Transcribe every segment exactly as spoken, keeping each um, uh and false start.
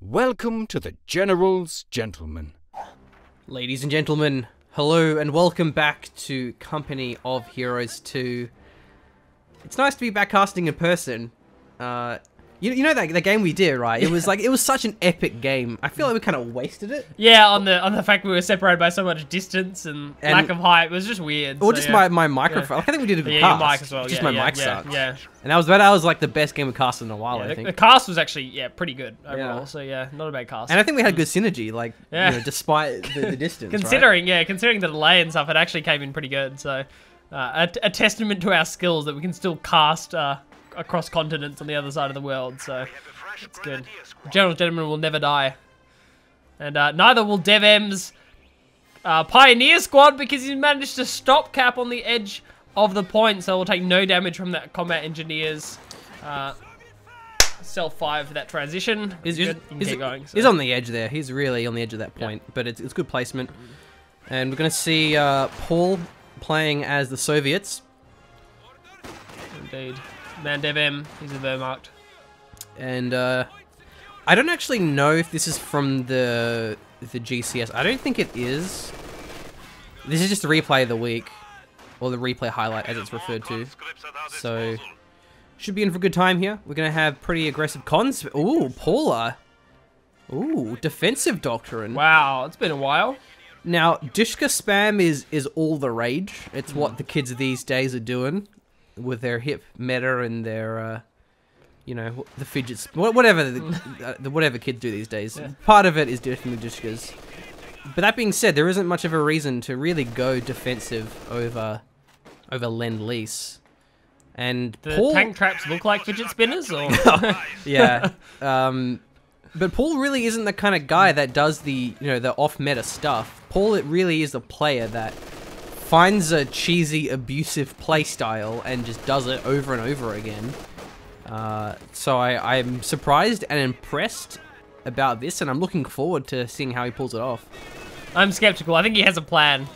Welcome to the General's Gentlemen. Ladies and gentlemen, hello and welcome back to Company of Heroes two. It's nice to be back casting in person. Uh, you, you know that the game we did, right? It was like it was such an epic game. I feel like we kind of wasted it. Yeah, on the on the fact we were separated by so much distance and, and lack of height, it was just weird. Or so, just yeah. my my microphone. Yeah. I think we did a good yeah, cast. Your mic as well. Just yeah, my yeah, mic yeah, sucks. Yeah. And that was that was like the best game we cast in a while. Yeah, I the, think the cast was actually yeah pretty good overall. Yeah. So yeah, not a bad cast. And I think we had good synergy, like yeah. you know, despite the, the distance. Considering right? yeah, considering the delay and stuff, it actually came in pretty good. So. Uh, a, a testament to our skills that we can still cast uh, across continents on the other side of the world, so it's good. General Gentlemen will never die. And uh, neither will DevM's uh, Pioneer Squad, because he's managed to stop Cap on the edge of the point, so we'll take no damage from that Combat Engineer's uh, self five for that transition. He's, is, is, going, so. He's on the edge there. He's really on the edge of that point, yeah. but it's, it's good placement. And we're going to see uh, Paul playing as the Soviets. Indeed. Man, DevM, he's a Wehrmacht. And, uh, I don't actually know if this is from the the G C S. I don't think it is. This is just the replay of the week. Or the replay highlight, as it's referred to. So, should be in for a good time here. We're going to have pretty aggressive cons. Ooh, Paula. Ooh, Defensive Doctrine. Wow, it's been a while. Now, DShK spam is, is all the rage. It's what the kids these days are doing with their hip meta and their, uh, you know, the fidgets, whatever the, the whatever kids do these days. Yeah. Part of it is definitely DShK's. But that being said, there isn't much of a reason to really go defensive over over lend-lease. And the Paul... tank traps look like fidget spinners, or yeah. Um, but Paul really isn't the kind of guy that does the, you know, the off-meta stuff. Paul, it really is a player that finds a cheesy, abusive playstyle and just does it over and over again. Uh, so I, I'm surprised and impressed about this, and I'm looking forward to seeing how he pulls it off. I'm skeptical. I think he has a plan.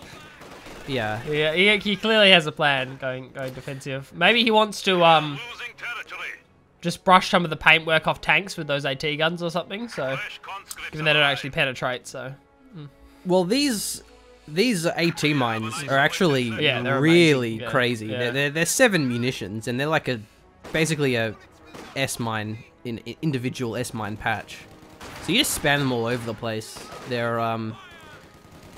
Yeah. Yeah, he, he clearly has a plan going, going defensive. Maybe he wants to um, just brush some of the paintwork off tanks with those A T guns or something, so even though they don't actually penetrate, so... Mm. Well, these these A T mines are actually yeah, really yeah. crazy. Yeah. They're, they're, they're seven munitions, and they're like a basically a S-mine, in individual S-mine patch. So you just spam them all over the place. They're um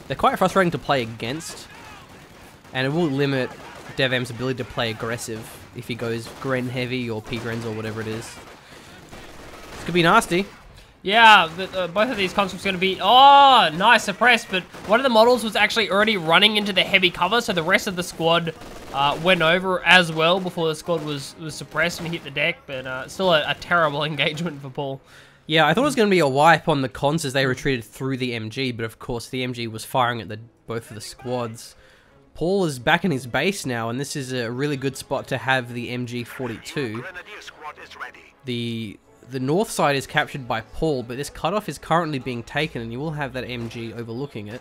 they're quite frustrating to play against, and it will limit DevM's ability to play aggressive if he goes Gren heavy or P-Grens or whatever it is. This could be nasty. Yeah, but, uh, both of these conscripts are going to be... Oh, nice, suppressed, but one of the models was actually already running into the heavy cover, so the rest of the squad uh, went over as well before the squad was, was suppressed and hit the deck, but uh, still a, a terrible engagement for Paul. Yeah, I thought it was going to be a wipe on the cons as they retreated through the M G, but of course the M G was firing at the both of the squads. Paul is back in his base now, and this is a really good spot to have the M G forty-two. The... The north side is captured by Paul, but this cutoff is currently being taken, and you will have that M G overlooking it.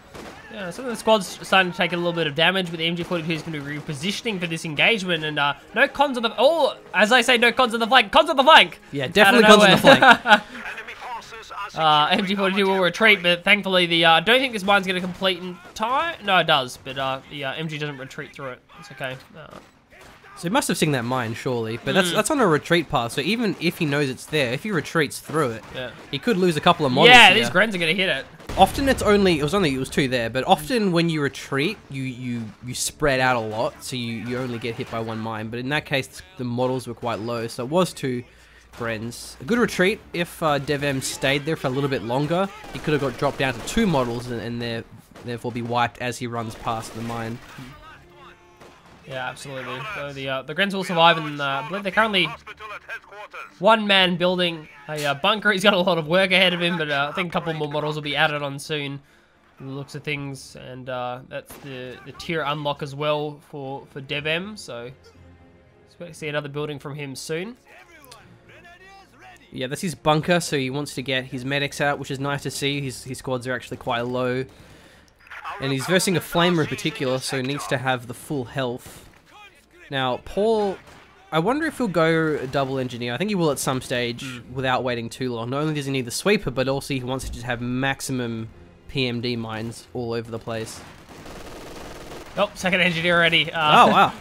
Yeah, some of the squad's starting to take a little bit of damage, but the M G forty-two is going to be repositioning for this engagement, and uh, no cons on the... Oh, as I say, no cons on the flank. Cons on the flank! Yeah, definitely cons on the flank. uh, M G forty-two will retreat, but thankfully, the I uh, don't think this mine's going to complete in time. No, it does, but uh, the uh, M G doesn't retreat through it. It's okay. Uh, So he must have seen that mine, surely, but that's mm. that's on a retreat path, so even if he knows it's there, if he retreats through it, yeah. he could lose a couple of models. Yeah, here. These Grens are going to hit it. Often it's only, it was only, it was two there, but often when you retreat, you you, you spread out a lot, so you, you only get hit by one mine, but in that case, the models were quite low, so it was two Grens. A good retreat, if uh, DevM stayed there for a little bit longer, he could have got dropped down to two models and, and there, therefore be wiped as he runs past the mine. Yeah, absolutely. So the uh, the Grens will survive, and uh, I believe they're currently one man building a uh, bunker. He's got a lot of work ahead of him, but uh, I think a couple more models will be added on soon. The looks of things, and uh, that's the the tier unlock as well for for DevM. So expect to see another building from him soon. Yeah, that's his bunker. So he wants to get his medics out, which is nice to see. His his squads are actually quite low. And he's versing a Flamer in particular, so he needs to have the full health. Now, Paul, I wonder if he'll go double engineer. I think he will at some stage mm. without waiting too long. Not only does he need the sweeper, but also he wants to just have maximum P M D mines all over the place. Oh, second engineer already. Uh, oh, wow.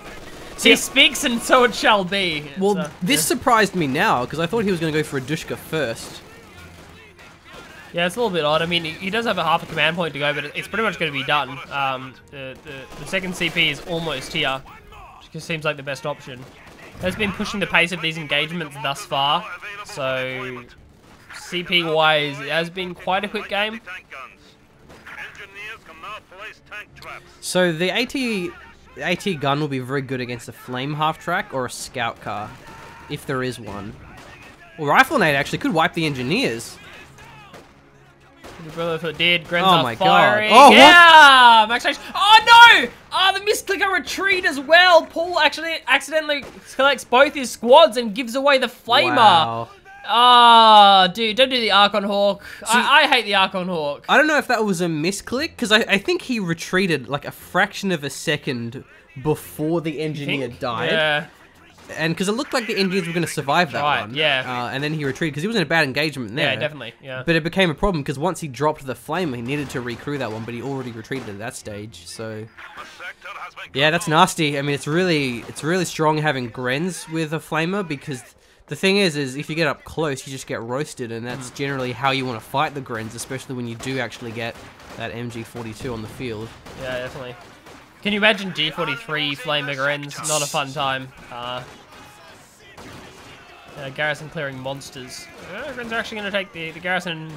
See, he speaks and so it shall be. It's well, a, this yeah. surprised me now, because I thought he was going to go for a Dushka first. Yeah, it's a little bit odd. I mean, he does have a half a command point to go, but it's pretty much going to be done. Um, the, the, the second C P is almost here, which just seems like the best option. Has been pushing the pace of these engagements thus far, so C P-wise, it has been quite a quick game. So the AT gun will be very good against a flame half-track or a scout car, if there is one. Well, Rifle-nade actually could wipe the engineers. Dead. Gren's oh my firing. god! Oh yeah! Max H. Oh no! Ah, oh, the misclicker retreat as well. Paul actually accidentally collects both his squads and gives away the flamer. Ah, wow. oh, dude, don't do the Archonhawk. So I, I hate the Archonhawk. I don't know if that was a misclick because I, I think he retreated like a fraction of a second before the engineer died. Yeah. And because it looked like the engineers were going to survive that right, one, yeah, uh, and then he retreated because he was in a bad engagement there. Yeah, definitely. Yeah. But it became a problem because once he dropped the flame, he needed to recrew that one, but he already retreated at that stage. So, yeah, that's nasty. I mean, it's really, it's really strong having Grenz with a flamer because the thing is, is if you get up close, you just get roasted, and that's mm. generally how you want to fight the Grenz, especially when you do actually get that M G forty-two on the field. Yeah, definitely. Can you imagine G forty-three Flamer Grenz? Not a fun time. Uh, uh, garrison clearing monsters. Uh, Grenz are actually going to take the, the garrison.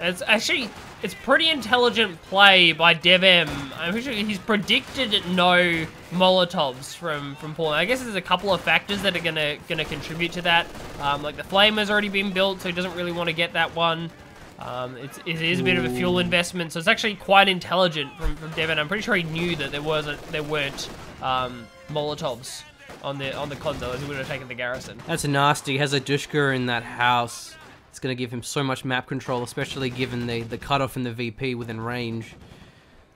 It's actually, it's pretty intelligent play by DevM. I'm pretty sure he's predicted no Molotovs from, from Paula. I guess there's a couple of factors that are going to going to contribute to that. Um, like the Flamer's already been built, so he doesn't really want to get that one. Um, it's, it is a bit of a fuel investment, so it's actually quite intelligent from, from DevM. I'm pretty sure he knew that there wasn't, there weren't um, Molotovs on the on the Konzo, as he would have taken the garrison. That's nasty. He has a Dushka in that house. It's going to give him so much map control, especially given the the cutoff and the V P within range.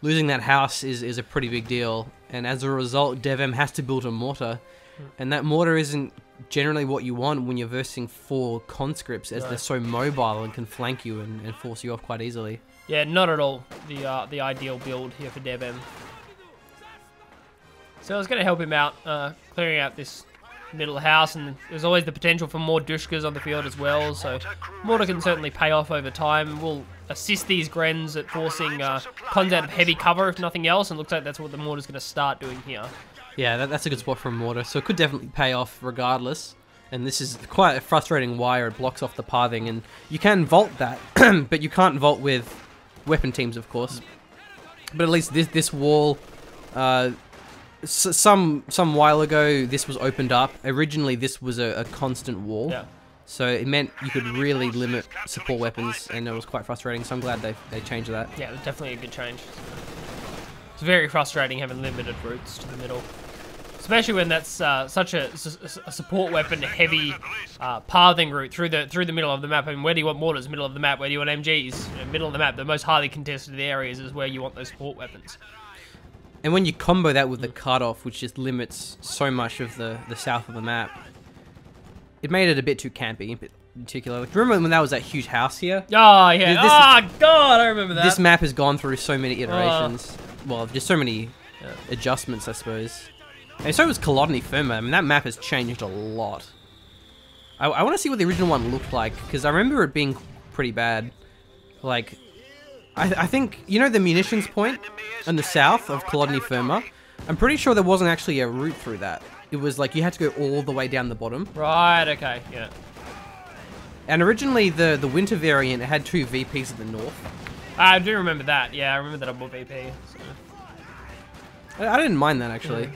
Losing that house is is a pretty big deal, and as a result, DevM has to build a mortar, and that mortar isn't generally what you want when you're versing four conscripts, as right. they're so mobile and can flank you and, and force you off quite easily. Yeah, not at all the uh, the ideal build here for DevM. So it's going to help him out, uh, clearing out this middle house, and there's always the potential for more Dushkas on the field as well, so mortar can certainly pay off over time. We'll assist these Grenz at forcing uh, Cons out of heavy cover, if nothing else, and looks like that's what the mortar's going to start doing here. Yeah, that, that's a good spot for a mortar, so it could definitely pay off regardless. And this is quite a frustrating wire, it blocks off the pathing, and you can vault that, but you can't vault with weapon teams, of course. But at least this this wall, uh, s some some while ago, this was opened up. Originally, this was a, a constant wall, yeah. so it meant you could really limit support weapons, and it was quite frustrating, so I'm glad they, they changed that. Yeah, it was definitely a good change. It's very frustrating having limited routes to the middle. Especially when that's uh, such a, a support weapon heavy uh, pathing route through the through the middle of the map. I mean, where do you want mortars? Middle of the map. Where do you want M Gs? You know, middle of the map. The most highly contested areas is where you want those support weapons. And when you combo that with the cutoff, which just limits so much of the, the south of the map, it made it a bit too campy. Particularly, remember when that was that huge house here? Oh yeah. This, oh god, I remember that. This map has gone through so many iterations. Uh, well, just so many yeah. adjustments, I suppose. And so was Kholodny Ferma. I mean, that map has changed a lot. I, I want to see what the original one looked like, because I remember it being pretty bad. Like, I, I think, you know the munitions point in the south of Kholodny Ferma? I'm pretty sure there wasn't actually a route through that. It was like, you had to go all the way down the bottom. Right, okay, yeah. And originally, the, the winter variant had two V Ps at the north. I do remember that, yeah, I remember that I bought V P. So. I, I didn't mind that, actually. Mm.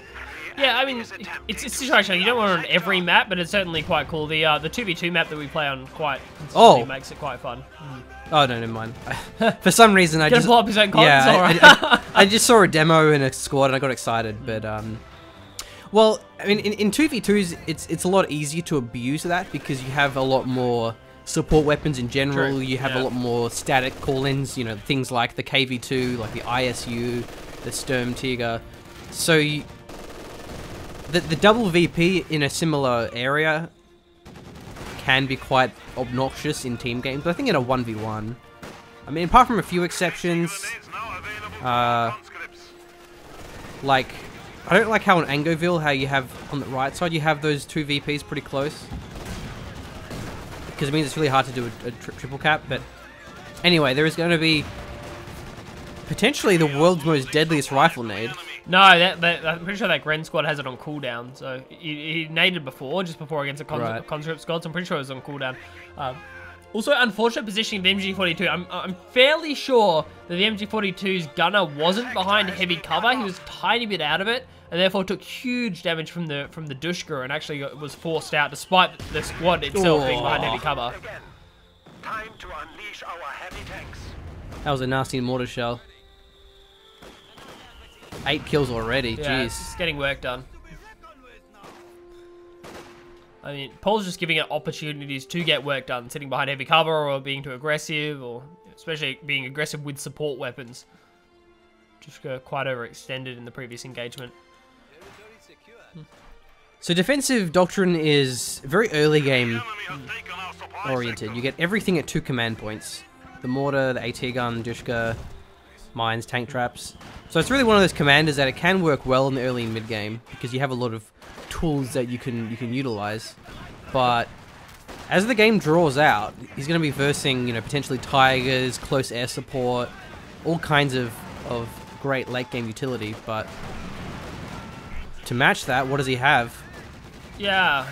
Yeah, I mean, it's a situation you don't want it on every map, but it's certainly quite cool. The uh, the two v two map that we play on quite consistently oh. makes it quite fun. Mm. Oh, no, never mind. For some reason, I just... blow up his own console, yeah, right? I, I, I just saw a demo in a squad and I got excited, mm. but... um, well, I mean, in, in two v twos, it's, it's a lot easier to abuse that because you have a lot more support weapons in general. True. You have yeah. a lot more static call-ins, you know, things like the K V two, like the I S U, the Sturmtiger. So you... the, the double V P in a similar area can be quite obnoxious in team games, but I think in a one v one. I mean, apart from a few exceptions, uh, like, I don't like how in Angoville, how you have, on the right side, you have those two V Ps pretty close. Because it means it's really hard to do a, a tri triple cap, but anyway, there is going to be potentially the world's most deadliest rifle-nade. No, that, that, I'm pretty sure that Gren squad has it on cooldown, so he, he naded before, just before against the cons right. conscript squad, so I'm pretty sure it was on cooldown. Uh, also, unfortunate positioning of the M G forty-two. I'm, I'm fairly sure that the M G forty-two's gunner wasn't behind heavy cover, he was a tiny bit out of it, and therefore took huge damage from the from the Dushka and actually was forced out, despite the squad itself oh. being behind heavy cover. Time to unleash our heavy tanks. That was a nasty mortar shell. Eight kills already, yeah, jeez. It's getting work done. I mean, Paul's just giving it opportunities to get work done, sitting behind heavy cover or being too aggressive, or especially being aggressive with support weapons. Just go quite overextended in the previous engagement. So Defensive Doctrine is very early game oriented. You get everything at two command points. The mortar, the AT gun, Dushka, mines, tank traps. So it's really one of those commanders that it can work well in the early and mid game because you have a lot of tools that you can you can utilize. But as the game draws out, he's going to be versing, you know, potentially Tigers, close air support, all kinds of of great late game utility. But to match that, what does he have? Yeah.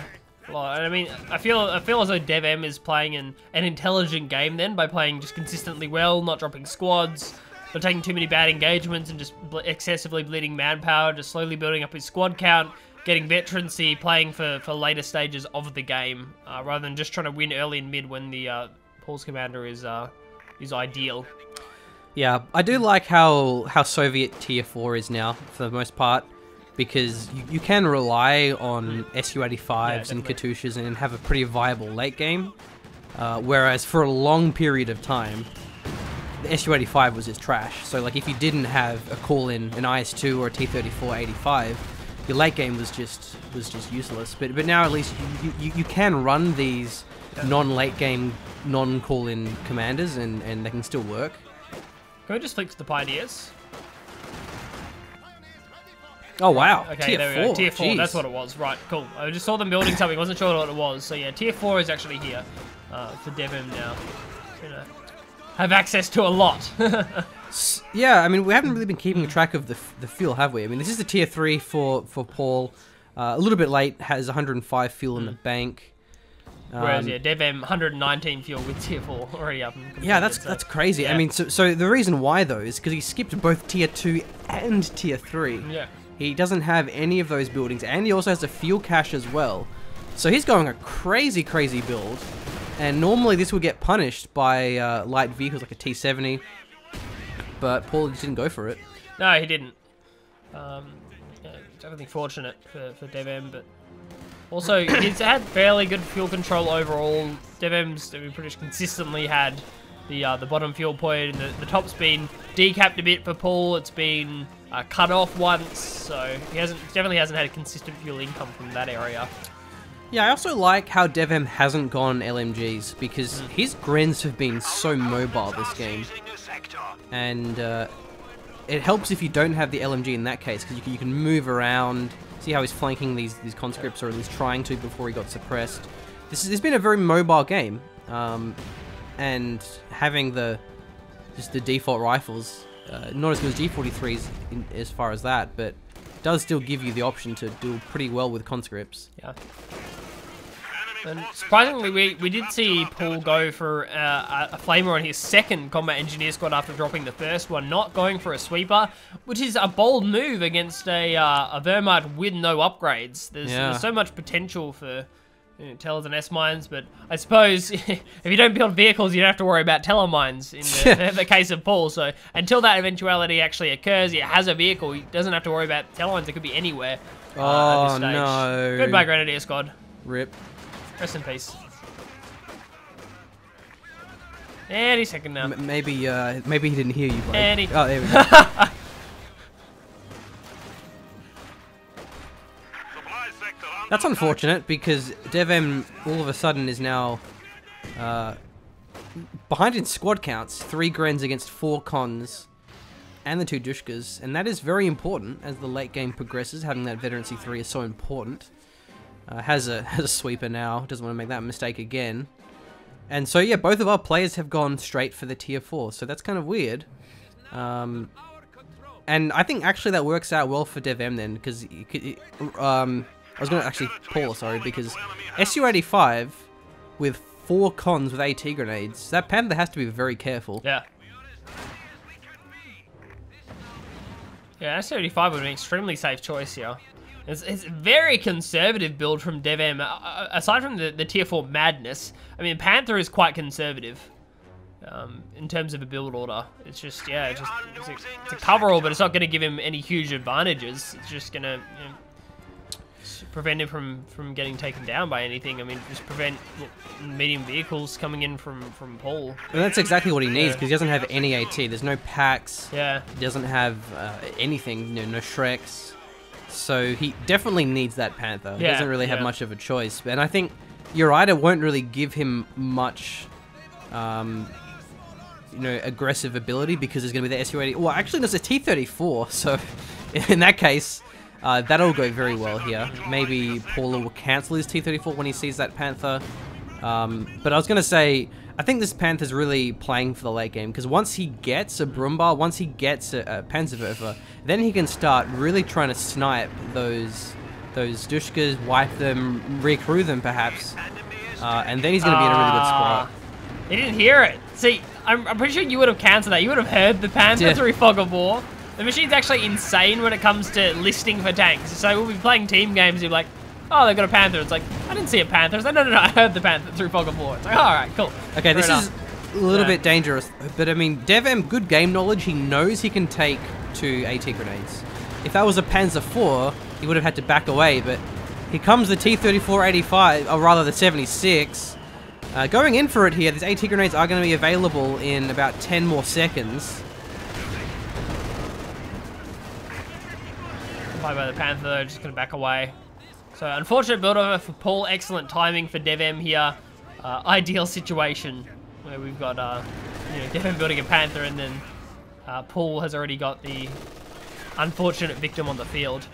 Well, I mean, I feel I feel as though DevM is playing an, an intelligent game then by playing just consistently well, not dropping squads, not taking too many bad engagements and just bl excessively bleeding manpower, just slowly building up his squad count, getting veterancy, playing for, for later stages of the game, uh, rather than just trying to win early and mid when the uh, Paul's commander is uh, is ideal. Yeah, I do like how, how Soviet tier four is now, for the most part. Because you, you can rely on S U eighty-fives yeah, and Katushas and have a pretty viable late game. Uh, whereas for a long period of time, the S U eighty-five was just trash. So like if you didn't have a call-in, an I S two or a T thirty-four eighty-five, your late game was just was just useless. But but now at least you, you, you can run these non-late game, non-call-in commanders and, and they can still work. Can we just flick to the Pioneers? Oh wow, okay, tier four, tier four, jeez. That's what it was, right, cool. I just saw them building something, wasn't sure what it was, so yeah, tier four is actually here uh, for DevM now. You know, have access to a lot. Yeah, I mean, we haven't really been keeping track of the, the fuel, have we? I mean, this is the tier three for, for Paul, uh, a little bit late, has one hundred and five fuel in the bank. Um, Whereas, yeah, DevM, one hundred nineteen fuel with tier four already up. Yeah, that's so. that's crazy. Yeah. I mean, so, so the reason why, though, is because he skipped both tier two and tier three. Yeah. He doesn't have any of those buildings, and he also has a fuel cache as well. So he's going a crazy, crazy build. And normally this would get punished by uh, light vehicles like a T seventy, but Paul just didn't go for it. No, he didn't. Um, yeah, it's everything fortunate for, for DevM, but also he's had fairly good fuel control overall. DevM's pretty much consistently had the uh, the bottom fuel point, and the, the top's been decapped a bit for Paul. It's been Uh, cut off once, so he hasn't definitely hasn't had a consistent fuel income from that area. Yeah, I also like how DevM hasn't gone L M Gs because mm. his Grens have been so mobile this game, and uh, it helps if you don't have the L M G in that case because you, you can move around. See how he's flanking these these conscripts, or at least trying to before he got suppressed. This has been a very mobile game, um, and having the just the default rifles. Uh, not as good as G forty-threes in, as far as that, but does still give you the option to do pretty well with conscripts. Yeah. And surprisingly, we, we did see Paul go for uh, a Flamer on his second combat engineer squad after dropping the first one, not going for a Sweeper, which is a bold move against a, uh, a Wehrmacht with no upgrades. There's, yeah. there's so much potential for you know, Tellers and S-mines, but I suppose if you don't build vehicles, you don't have to worry about Teller mines in the, the case of Paul. So until that eventuality actually occurs, he has a vehicle, he doesn't have to worry about Teller mines. It could be anywhere uh, oh, at this stage. No. Goodbye, Grenadier squad. Rip. Rest in peace. Any second now. M maybe, uh, maybe he didn't hear you, buddy. Any. Oh, there we go. That's unfortunate because DevM all of a sudden is now uh, behind in squad counts, three Grens against four Cons and the two Dushkas, and that is very important as the late game progresses. Having that veterancy three is so important. Uh, has a has a sweeper now, doesn't want to make that mistake again. And so yeah, both of our players have gone straight for the tier four, so that's kind of weird. Um, and I think actually that works out well for DevM then, because you could, um, I was going to actually Paula, sorry, because S U eighty-five with four Cons with AT grenades, that Panther has to be very careful. Yeah. Yeah, S U eighty-five would be an extremely safe choice here. It's, it's a very conservative build from DevM, uh, aside from the, the tier four madness. I mean, Panther is quite conservative um, in terms of a build order. It's just, yeah, it's, just, it's, a, it's a coverall, but it's not going to give him any huge advantages. It's just going to you know, prevent him from, from getting taken down by anything. I mean, just prevent medium vehicles coming in from, from Paul. And that's exactly what he needs, because yeah. He doesn't have any AT. There's no packs. Yeah. He doesn't have uh, anything, no, no Shreks. So he definitely needs that Panther. He yeah, doesn't really have yeah. much of a choice. And I think Uriah won't really give him much, um, you know, aggressive ability because there's going to be the S U eighty. Well, actually, there's a T thirty-four. So in that case, uh, that'll go very well here. Maybe Paula will cancel his T thirty-four when he sees that Panther. Um, but I was going to say, I think this Panther's really playing for the late game, because once he gets a Brumbar, once he gets a, a Panzerwerfer, then he can start really trying to snipe those those Dushkas, wipe them, recrew them perhaps, uh, and then he's going to be in a really good spot. Uh, he didn't hear it. See, I'm, I'm pretty sure you would have cancelled that. You would have heard the Panther yeah. through Fog of War. The machine's actually insane when it comes to listening for tanks. So we'll be playing team games, you're like, oh, they've got a Panther. It's like, I didn't see a Panther. It's like, no, no, no, I heard the Panther through Fog of War. It's like, all right, cool. Okay, this is a little yeah. bit dangerous, but I mean, DevM, good game knowledge. He knows he can take two AT grenades. If that was a Panzer four, he would have had to back away, but here comes the T thirty-four eighty-five, or rather the seventy-six. Uh, going in for it here, these AT grenades are going to be available in about ten more seconds. Probably by the Panther, just going to back away. So, unfortunate build-over for Paul. Excellent timing for DevM here. Uh, ideal situation where we've got uh, you know, DevM building a Panther, and then uh, Paul has already got the unfortunate victim on the field.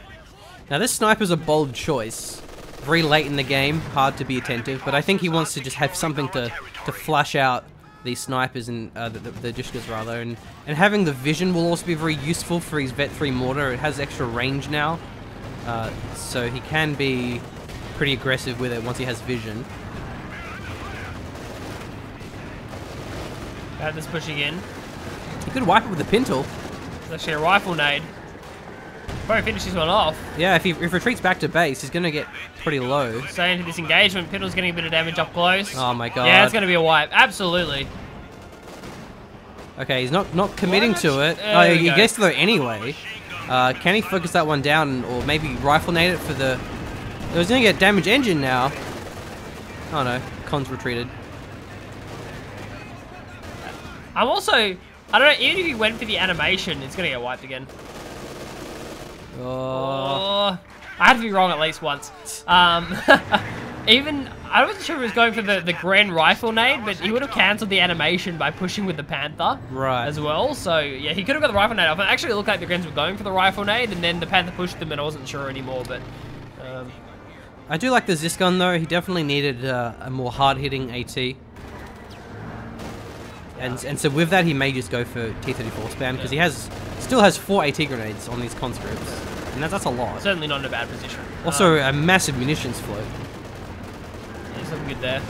Now, this sniper's a bold choice. Very late in the game, hard to be attentive, but I think he wants to just have something to, to flush out these snipers and uh, the, the, the Dushkas rather, and, and having the vision will also be very useful for his Vet three mortar. It has extra range now. Uh, so he can be pretty aggressive with it once he has vision. Panther's pushing in. He could wipe it with the pintle. It's actually a Rifle-nade. Probably finishes one off. Yeah, if he if retreats back to base, he's going to get pretty low. So into this engagement, Pintle's getting a bit of damage up close. Oh my god. Yeah, it's going to be a wipe. Absolutely. Okay, he's not, not committing what? to it. There oh, he go. gets to though anyway. Uh, can he focus that one down, or maybe Rifle-nade it for the... It was going to get damage engine now. Oh no, Cons retreated. I'm also... I don't know, even if he went for the animation, it's going to get wiped again. Oh. Oh, I had to be wrong at least once. Um, even... I wasn't sure he was going for the, the Gren Rifle-nade, but he would have cancelled the animation by pushing with the Panther right. as well. So, yeah, he could have got the Rifle-nade off. It actually looked like the Grens were going for the Rifle-nade, and then the Panther pushed them, and I wasn't sure anymore, but... Um. I do like the Zisk gun, though. He definitely needed uh, a more hard-hitting AT. Yeah. And and so with that, he may just go for T thirty-four spam, because yeah. he has still has four AT grenades on these conscripts. And that's, that's a lot. Certainly not in a bad position. Also, um, a massive munitions float. Looking good there.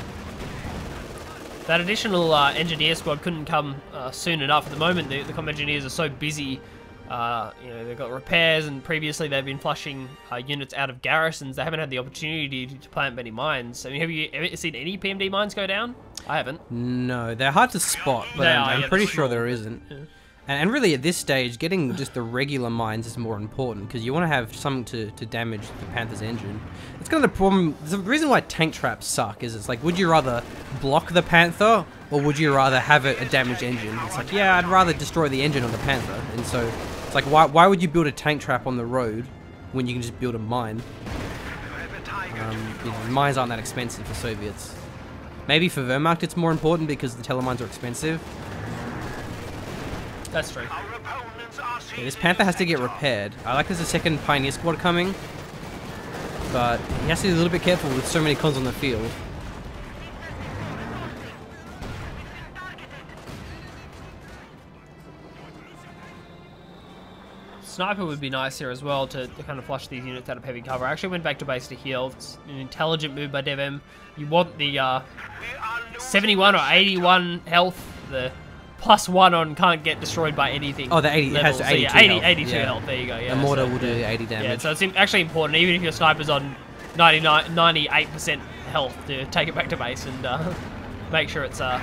That additional uh, engineer squad couldn't come uh, soon enough. At the moment, the, the comm engineers are so busy. Uh, you know, they've got repairs, and previously they've been flushing uh, units out of garrisons. They haven't had the opportunity to plant many mines. I mean, have you ever seen any P M D mines go down? I haven't. No, they're hard to spot, but I'm, are, I'm yeah, pretty sure there isn't. Yeah. And, and really, at this stage, getting just the regular mines is more important, because you want to have something to, to damage the Panther's engine. It's kind of the problem. The reason why tank traps suck is it's like, would you rather block the Panther, or would you rather have it a damaged engine? It's like, yeah, I'd rather destroy the engine on the Panther. And so it's like, why, why would you build a tank trap on the road when you can just build a mine? Um, you know, mines aren't that expensive for Soviets. Maybe for Wehrmacht it's more important because the teller mines are expensive. That's true. Yeah, this Panther has to get repaired. I like there's a second Pioneer Squad coming, but he has to be a little bit careful with so many cons on the field. Sniper would be nice here as well to, to kind of flush these units out of heavy cover. I actually went back to base to heal. It's an intelligent move by DevM. You want the uh, seventy-one or eighty-one health, the plus one on can't get destroyed by anything. Oh, the eighty level. It has to eighty-two, so yeah, eighty, eighty-two yeah. health. There you go. Yeah, a mortar so, will do eighty damage. Yeah, so it's actually important, even if your sniper's on ninety-nine, ninety-eight percent health, to take it back to base and uh, make sure it's uh,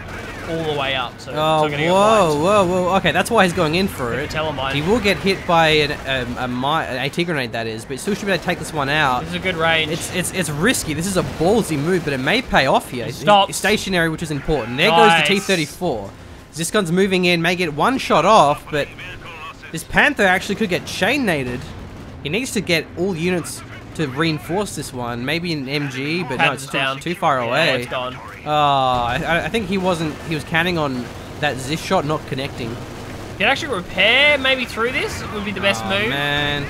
all the way up. So oh, it's not get whoa, whoa, whoa. Okay, that's why he's going in for it. He will get hit by an, um, a mine, an AT grenade, that is, but he still should be able to take this one out. This is a good range. It's it's it's risky. This is a ballsy move, but it may pay off here. Stop. Stationary, which is important. There nice. goes the T thirty-four. This gun's moving in, may get one shot off, but this Panther actually could get chain-nated. He needs to get all units to reinforce this one. Maybe an M G, but Panther's no, it's too, too far away. Yeah, it's gone. Oh, I, I think he wasn't, he was counting on that Zish shot not connecting. You can actually repair maybe through this, it would be the best oh, move. Man.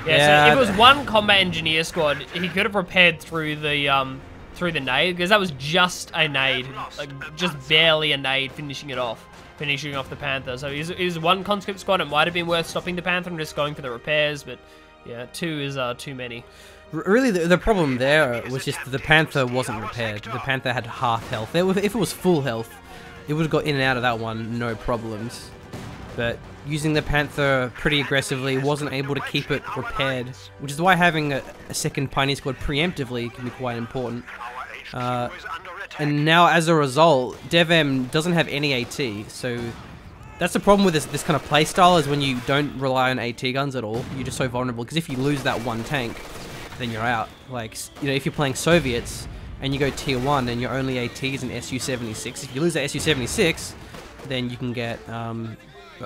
Yeah, yeah, so if it was one combat engineer squad, he could have repaired through the, um, through the nade, because that was just a nade, like just barely a nade finishing it off, finishing off the Panther. So it was one conscript squad, it might have been worth stopping the Panther and just going for the repairs, but yeah, two is uh, too many. R really, the, the problem there was just the Panther wasn't repaired. The Panther had half health. If it was full health, it would have got in and out of that one, no problems. But using the Panther pretty aggressively wasn't able to keep it repaired, which is why having a, a second Pioneer Squad preemptively can be quite important. Uh, and now, as a result, DevM doesn't have any AT, so that's the problem with this, this kind of playstyle, is when you don't rely on AT guns at all, you're just so vulnerable, because if you lose that one tank, then you're out. Like, you know, if you're playing Soviets, and you go tier one, and your only AT is an S U seventy-six, if you lose that S U seventy-six, then you can get, um...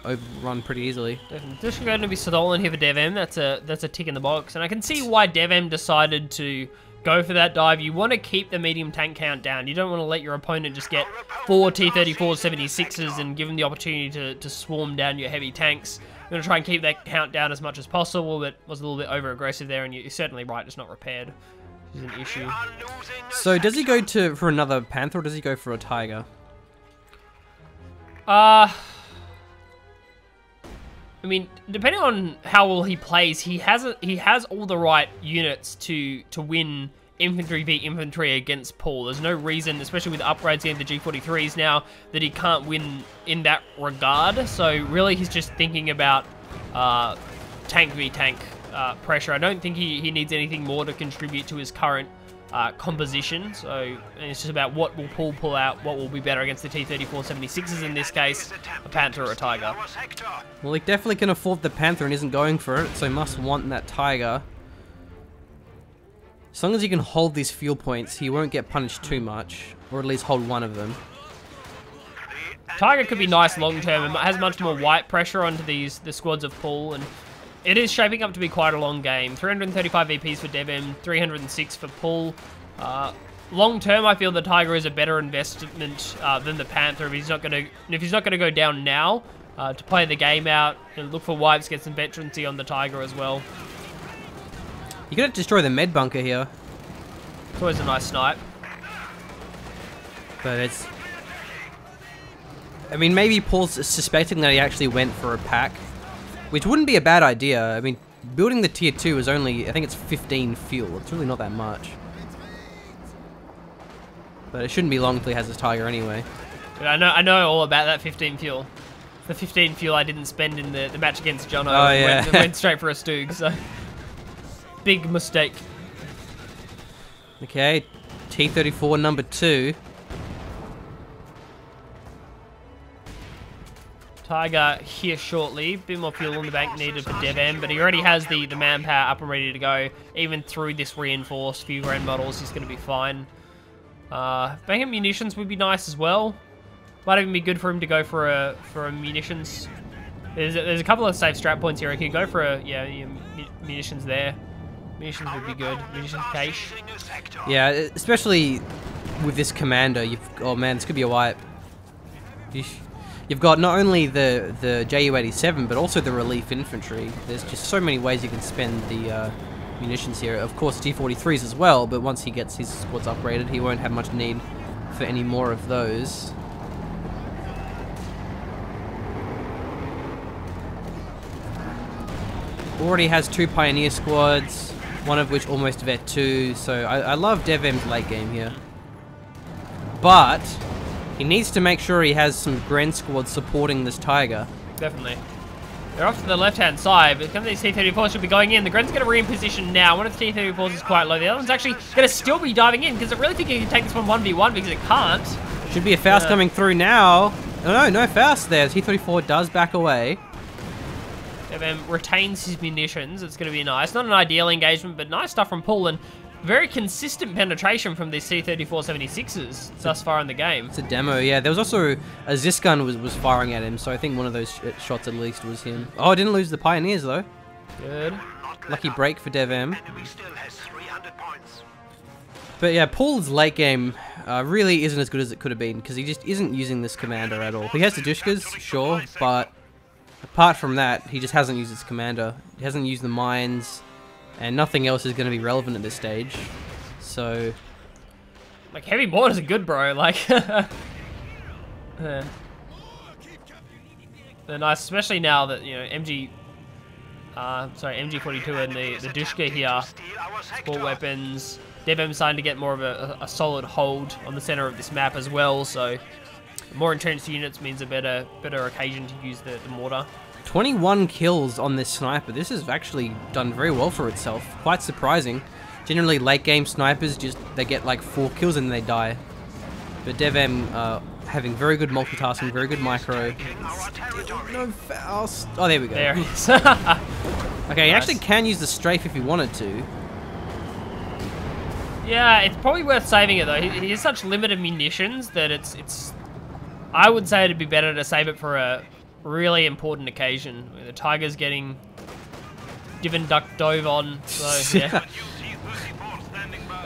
overrun pretty easily. This is going to be stolen here for DevM. That's a that's a tick in the box, and I can see why DevM decided to go for that dive. You want to keep the medium tank count down. You don't want to let your opponent just get four T thirty-four seventy-sixes and give them the opportunity to, to swarm down your heavy tanks. You're going to try and keep that count down as much as possible, but was a little bit over-aggressive there, and you're certainly right, it's not repaired. It's an issue. So does he go to for another Panther, or does he go for a Tiger? Uh... I mean, depending on how well he plays, he has a, he has all the right units to to win infantry v infantry against Paul. There's no reason, especially with upgrades in the G forty-threes now, that he can't win in that regard. So really, he's just thinking about uh, tank v tank uh, pressure. I don't think he, he needs anything more to contribute to his current uh, composition. So it's just about what will Paul pull out, what will be better against the T thirty-four seventy-sixes in this case, a Panther or a Tiger. Well, he definitely can afford the Panther and isn't going for it, so he must want that Tiger. As long as he can hold these fuel points, he won't get punished too much, or at least hold one of them. Tiger could be nice long term, and has much more white pressure onto these the squads of Paul, and it is shaping up to be quite a long game. three hundred thirty-five V Ps for DevM, three hundred six for Paul. Uh, long term, I feel the Tiger is a better investment uh, than the Panther. If he's not going to, if he's not going to go down now, uh, to play the game out and look for wives, get some veterancy on the Tiger as well. You're going to destroy the med bunker here. It's always a nice snipe, but it's. I mean, maybe Paul's suspecting that he actually went for a pack. Which wouldn't be a bad idea. I mean, building the tier two is only, I think it's fifteen fuel. It's really not that much. But it shouldn't be long till he has his Tiger anyway. But I know I know all about that fifteen fuel. The fifteen fuel I didn't spend in the, the match against Jono. Oh, yeah. Went, went straight for a Stug, so. Big mistake. Okay, T thirty-four number two. Tiger here shortly. Bit more fuel on the bank needed for DevM, but he already has the, the manpower up and ready to go. Even through this reinforced few grand models, he's going to be fine. Uh, bank of munitions would be nice as well. Might even be good for him to go for a for a munitions. There's a, there's a couple of safe strat points here. He can go for a yeah munitions there. munitions would be good. Munitions cache. Yeah, especially with this commander. You've, oh man, this could be a wipe. You've got not only the the J U eighty-seven, but also the relief infantry. There's just so many ways you can spend the uh, munitions here. Of course, T forty-threes as well, but once he gets his squads upgraded, he won't have much need for any more of those. Already has two pioneer squads, one of which almost vet two, so I, I love DevM's late game here. But he needs to make sure he has some Gren squads supporting this Tiger. Definitely. They're off to the left-hand side, but some of these T thirty-fours should be going in. The Gren's going to re-position now. One of the T thirty-fours is quite low. The other one's actually going to still be diving in, because I really think he can take this one 1v1 because it can't. Should be a Faust uh, coming through now. No, no, no Faust there. T thirty-four does back away. DevM retains his munitions. It's going to be nice. Not an ideal engagement, but nice stuff from Paul, and very consistent penetration from these C thirty-four seventy-sixes thus far in the game. It's a demo, yeah. There was also a Zis gun was, was firing at him, so I think one of those sh shots at least was him. Oh, I didn't lose the Pioneers, though. Good. Lucky break for DevM. But yeah, Paul's late game uh, really isn't as good as it could have been, because he just isn't using this commander at all. He has the DShKas, sure, but apart from that, he just hasn't used his commander. He hasn't used the mines, and nothing else is going to be relevant at this stage. So, like, heavy mortars are good, bro. Like, yeah. They're nice, especially now that you know M G. Uh, sorry, M G forty-two and the the DShK here. Sport weapons. DevM starting to get more of a, a solid hold on the center of this map as well. So, more entrenched units means a better better occasion to use the, the mortar. twenty-one kills on this sniper. This has actually done very well for itself. Quite surprising. Generally, late game snipers just they get like four kills and they die. But DevM uh, having very good multitasking, very good micro. No Faust. Oh, there we go. There it is. Okay, nice. He actually can use the strafe if he wanted to. Yeah, it's probably worth saving it though. He, he has such limited munitions that it's it's. I would say it'd be better to save it for a really important occasion. The Tiger's getting given duck dove on, so yeah.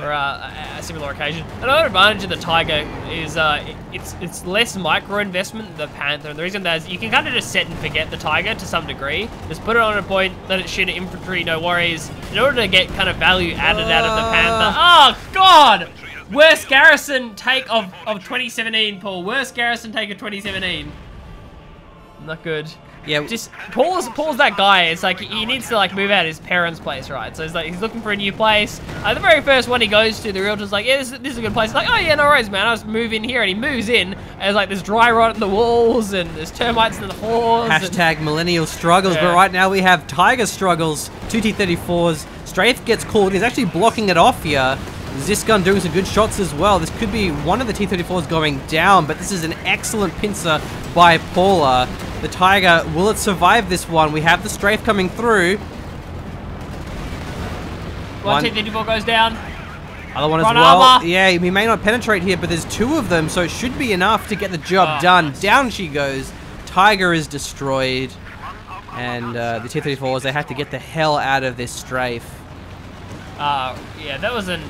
Or uh, a similar occasion. Another advantage of the Tiger is uh, it's it's less micro investment than the Panther. And the reason that is you can kind of just set and forget the Tiger to some degree. Just put it on a point, let it shoot at infantry, no worries. In order to get kind of value added uh... out of the Panther. Oh God! Worst garrison take of, of twenty seventeen, Paul. Worst garrison take of twenty seventeen. Not good. Yeah. Just Paul's Paul's that guy. It's like he needs to like move out of his parents' place, right? So he's like he's looking for a new place. Uh, the very first one he goes to, the realtor's like, yeah, this, this is a good place. He's like, oh yeah, no worries, man. I'll just move in here, and he moves in. And there's like there's dry rot in the walls, and there's termites in the floors. Hashtag and... millennial struggles. Yeah. But right now we have Tiger struggles. Two T thirty-fours. Strafe gets called. He's actually blocking it off here. Zis gun doing some good shots as well. This could be one of the T thirty-fours going down, but this is an excellent pincer by Paula. The Tiger, will it survive this one? We have the strafe coming through. One, one. T thirty-four goes down. Other one Front as well. Armor. Yeah, we may not penetrate here, but there's two of them, so it should be enough to get the job oh, done. Nice. Down she goes. Tiger is destroyed. And uh, the T thirty-fours, they have to get the hell out of this strafe. Uh, yeah, that was an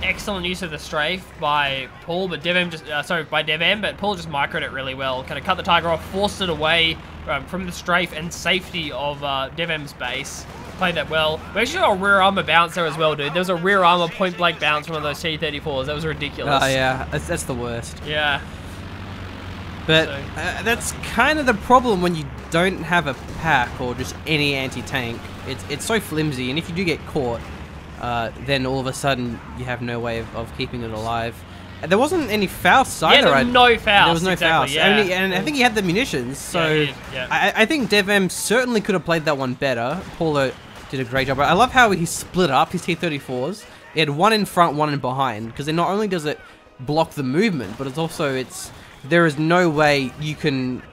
excellent use of the strafe by Paul, but DevM just uh, sorry by DevM, but Paul just microed it really well. Kind of cut the Tiger off, forced it away um, from the strafe and safety of uh, DevM's base. Played that well. We actually got a rear armor bounce there as well, dude. There was a rear armor point blank bounce from one of those T thirty-fours. That was ridiculous. Oh uh, yeah, that's, that's the worst. Yeah. But so, uh, that's kind of the problem when you don't have a pack or just any anti-tank. It's it's so flimsy, and if you do get caught. Uh, then all of a sudden you have no way of, of keeping it alive. There wasn't any Faust either. Yeah, there was no Faust. There was no exactly, Faust. Yeah. Only, and I think he had the munitions, so yeah, yeah. I, I think DevM certainly could have played that one better. Paula did a great job. I love how he split up his T thirty-fours. He had one in front, one in behind, because not only does it block the movement, but it's also it's there is no way you can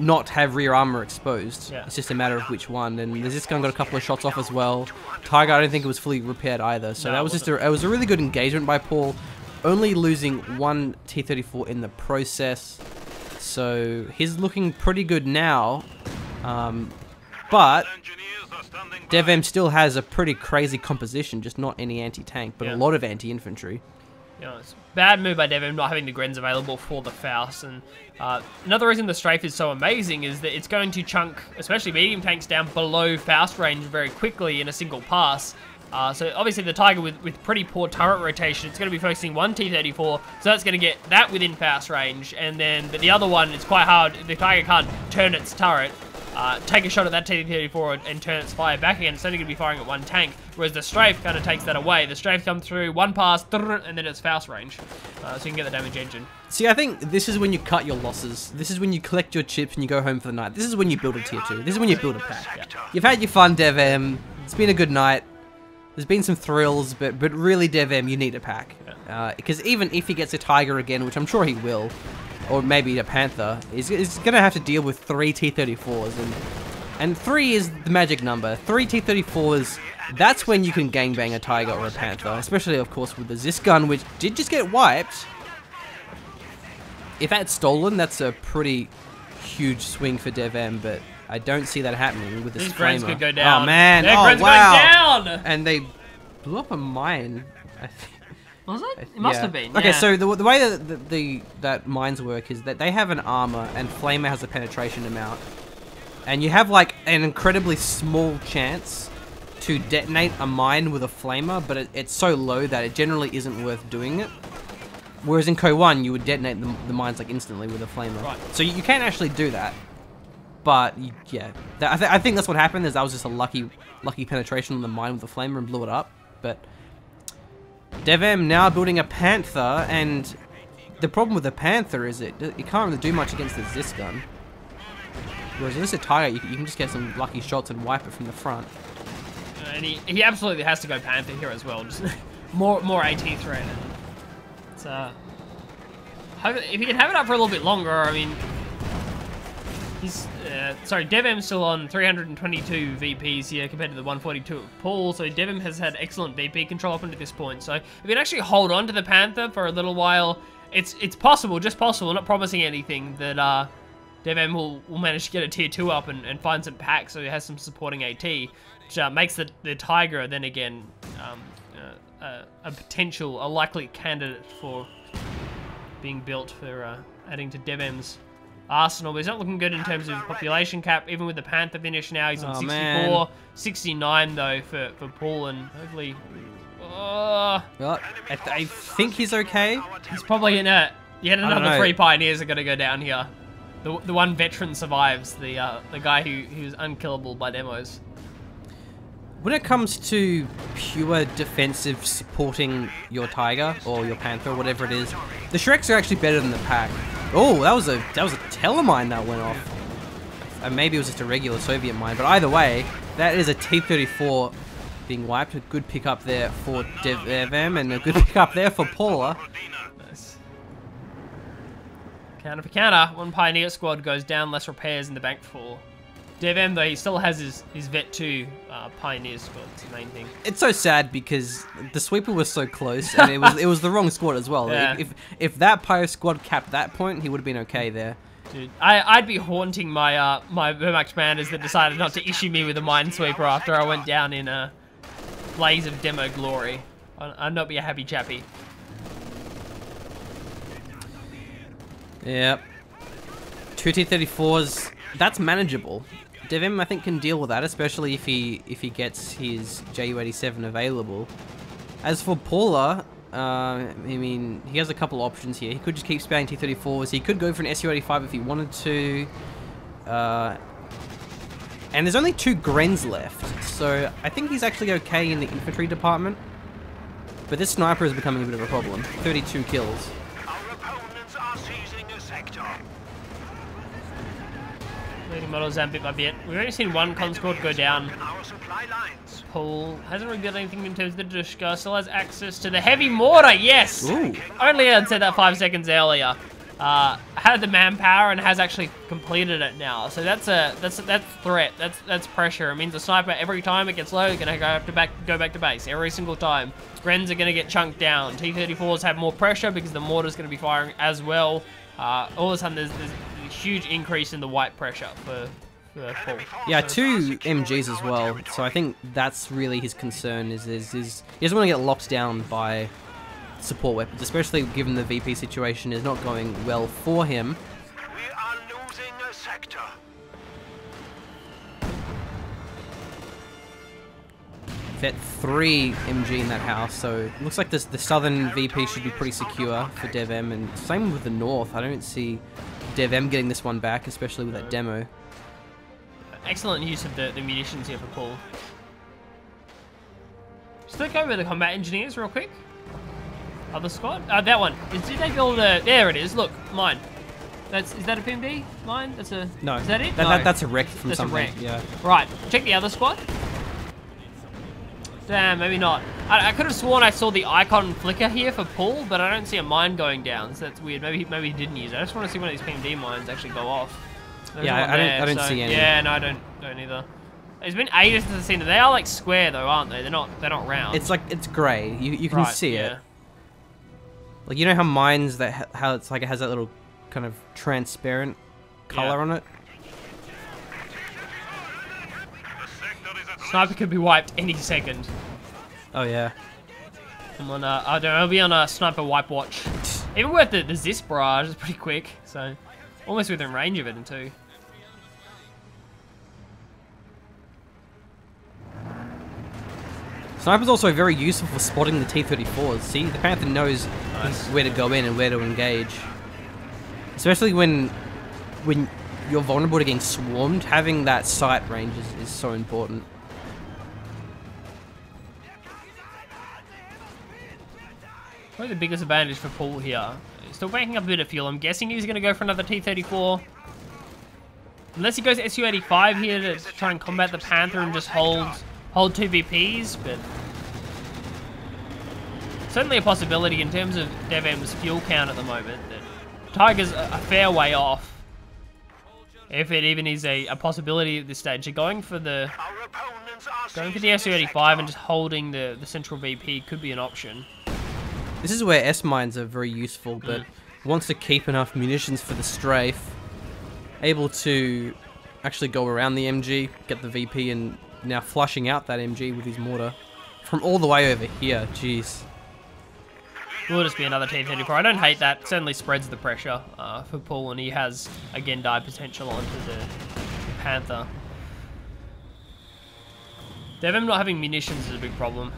not have rear armor exposed. Yeah. It's just a matter of which one. And this gun got a couple of shots off as well. Tiger, I don't think it was fully repaired either. So no, that was just a, it was a really good engagement by Paul, only losing one T thirty-four in the process. So he's looking pretty good now. Um, but DevM still has a pretty crazy composition, just not any anti-tank, but yeah. a lot of anti-infantry. Yeah, it's a bad move by DevM not having the Grens available for the Faust. And uh, another reason the Strafe is so amazing is that it's going to chunk, especially medium tanks, down below Faust range very quickly in a single pass. Uh, so obviously the Tiger with, with pretty poor turret rotation, it's going to be focusing one T thirty-four, so that's going to get that within Faust range, and then but the other one, it's quite hard. The Tiger can't turn its turret, uh, take a shot at that T thirty-four and turn its fire back again. It's only going to be firing at one tank, whereas the Strafe kind of takes that away. The Strafe comes through, one pass, and then it's Faust range, uh, so you can get the damage engine. See, I think this is when you cut your losses. This is when you collect your chips and you go home for the night. This is when you build a tier two. This is when you build a pack. Yeah. You've had your fun, DevM. It's been a good night. There's been some thrills, but but really, DevM, you need a pack. Because yeah. uh, even if he gets a Tiger again, which I'm sure he will, or maybe a Panther, he's, he's going to have to deal with three T thirty-fours. And and three is the magic number. Three T thirty-fours, that's when you can gangbang a Tiger or a Panther. Especially, of course, with the Zis gun, which did just get wiped. If that's stolen, that's a pretty huge swing for DevM, but... I don't see that happening with this These Flamer. Could go down. Oh man! Their oh wow! Down. And they blew up a mine. I think. Was it? It must yeah. have been. Yeah. Okay, so the, the way that the, the that mines work is that they have an armor, and Flamer has a penetration amount, and you have like an incredibly small chance to detonate a mine with a Flamer, but it, it's so low that it generally isn't worth doing it. Whereas in Co one, you would detonate the, the mines like instantly with a Flamer, right. so you, you can't actually do that. But yeah, I, th I think that's what happened. Is that was just a lucky, lucky penetration on the mine with the Flamer and blew it up. But DevM now building a Panther, and the problem with the Panther is it it can't really do much against the Zis gun. Whereas with a Tiger, you, you can just get some lucky shots and wipe it from the front. And he he absolutely has to go Panther here as well. Just more more AT threat. It's uh, if he can have it up for a little bit longer, I mean. He's, uh, sorry, DevM's still on three hundred twenty-two V Ps here compared to the one forty-two at Paul, so DevM has had excellent V P control up until this point. So if you can actually hold on to the Panther for a little while, it's it's possible, just possible, not promising anything, that uh, DevM will, will manage to get a tier two up and, and find some packs so he has some supporting AT, which uh, makes the, the Tiger then again um, uh, uh, a potential, a likely candidate for being built for uh, adding to DevM's arsenal, but he's not looking good in terms of population cap. Even with the Panther finish now, he's on oh, sixty-four. Man. sixty-nine, though, for, for Paul, and hopefully... Oh. Well, I, th I think he's okay. He's probably in a... Yet another three Pioneers are going to go down here. The, the one veteran survives, the uh, the guy who, who's unkillable by demos. When it comes to pure defensive supporting your Tiger, or your Panther, or whatever it is, the Shreks are actually better than the pack. Oh, that was a that was a teller mine that went off. And maybe it was just a regular Soviet mine, but either way, that is a T thirty-four being wiped. A good pick up there for DevM and a good pick up there for Paula. Nice. Counter for counter. One Pioneer squad goes down, less repairs in the bank for DevM, though he still has his, his Vet two uh, Pioneer squad, it's the main thing. It's so sad because the Sweeper was so close, and it was it was the wrong squad as well. Yeah. Like, if if that Pyro squad capped that point, he would have been okay there. Dude, I, I'd be haunting my uh, my Wehrmacht commanders that decided not to issue me with a Minesweeper after I went down in a blaze of demo glory. I'd not be a happy chappy. Yep. Two T thirty-fours, that's manageable. DevM, I think, can deal with that, especially if he if he gets his J U eighty-seven available. As for Paula, uh, I mean, he has a couple options here. He could just keep spamming T thirty-fours. He could go for an S U eighty-five if he wanted to. Uh, and there's only two Grens left, so I think he's actually okay in the infantry department. But this sniper is becoming a bit of a problem. thirty-two kills. Leading models down bit by bit. We've only seen one conscript go down. Paul hasn't revealed anything in terms of the DShK. Still has access to the heavy mortar. Yes. Ooh. Only I'd said that five seconds earlier. Uh, had the manpower and has actually completed it now. So that's a that's a, that's threat. That's that's pressure. It means a sniper every time it gets low, they're gonna have to back go back to base every single time. Grens are gonna get chunked down. T thirty-fours have more pressure because the mortar's gonna be firing as well. Uh, all of a sudden there's. there's huge increase in the white pressure for Yeah, two M Gs as well. So I think that's really his concern. Is is, is he doesn't want to get locked down by support weapons, especially given the V P situation is not going well for him. We are losing a sector. Vet three M G in that house, so it looks like this, the southern V P should be pretty secure for DevM, and same with the north. I don't see DevM getting this one back, especially with that demo. Excellent use of the, the munitions here for Paul. Just look over the combat engineers real quick. Other squad? Uh, that one. Is, did they build a... There it is. Look, mine. That's, is that a P M D? Mine? That's a... No. Is that it? That, no. That, that's a wreck from that's something. That's a wreck. Yeah. Right. Check the other squad. Damn, maybe not. I, I could have sworn I saw the icon flicker here for Paul, but I don't see a mine going down, so that's weird. Maybe, maybe he didn't use it. I just want to see one of these P M D mines actually go off. There's yeah, I, there, I don't, I don't so, see any. Yeah, no, I don't, don't either. It's been ages since I've seen it. They are like square though, aren't they? They're not, they're not round. It's like, it's grey. You, you can right, see yeah. it. Like, you know how mines, that ha how it's like it has that little kind of transparent colour yeah. on it? Sniper could be wiped any second. Oh yeah. I'm on a, I don't know, I'll be on a sniper wipe watch. Even with the, the Zis barrage, is pretty quick, so... Almost within range of it, and two. Sniper's also very useful for spotting the T thirty-fours. See, the Panther knows nice. where to go in and where to engage. Especially when when you're vulnerable to getting swarmed, having that sight range is, is so important. Probably the biggest advantage for Paul here. Still banking up a bit of fuel. I'm guessing he's going to go for another T thirty-four. Unless he goes S U eighty-five here to try and combat the Panther and just hold hold two V Ps, but... Certainly a possibility in terms of DevM's fuel count at the moment. That Tiger's a, a fair way off. If it even is a, a possibility at this stage. They're going for the... Going for the S U eighty-five and just holding the, the central V P could be an option. This is where S-mines are very useful, but mm. wants to keep enough munitions for the Strafe, able to actually go around the M G, get the V P, and now flushing out that M G with his mortar from all the way over here. Jeez. Will just be another T thirty-four. I don't hate that. It certainly spreads the pressure uh, for Paul, and he has again die potential onto the, the Panther. DevM not having munitions is a big problem.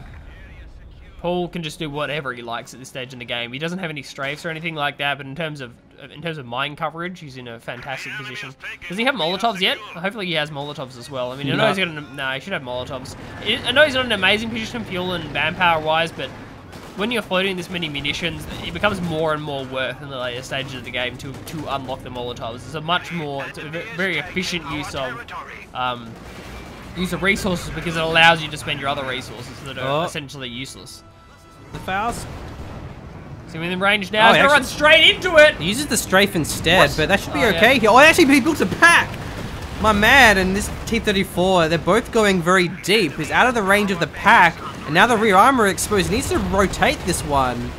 Paul can just do whatever he likes at this stage in the game. He doesn't have any strafes or anything like that, but in terms of in terms of mine coverage, he's in a fantastic position. Does he have Molotovs yet? Hopefully he has Molotovs as well. I mean, I know no. he's got an, nah, he should have Molotovs. I know he's not an amazing position fuel and manpower-wise, but when you're floating this many munitions, it becomes more and more worth in the later stages of the game to to unlock the Molotovs. It's a much more, it's a very efficient use of... Um, use of resources, because it allows you to spend your other resources that are oh. essentially useless. The Faust. So we're in range now. Oh, he's gonna run straight into it. He uses the Strafe instead, what? but that should be oh, okay. Yeah. Oh, actually, he built a pack. My man and this T thirty-four, they're both going very deep. He's out of the range of the pack, and now the rear armor exposed. He needs to rotate this one.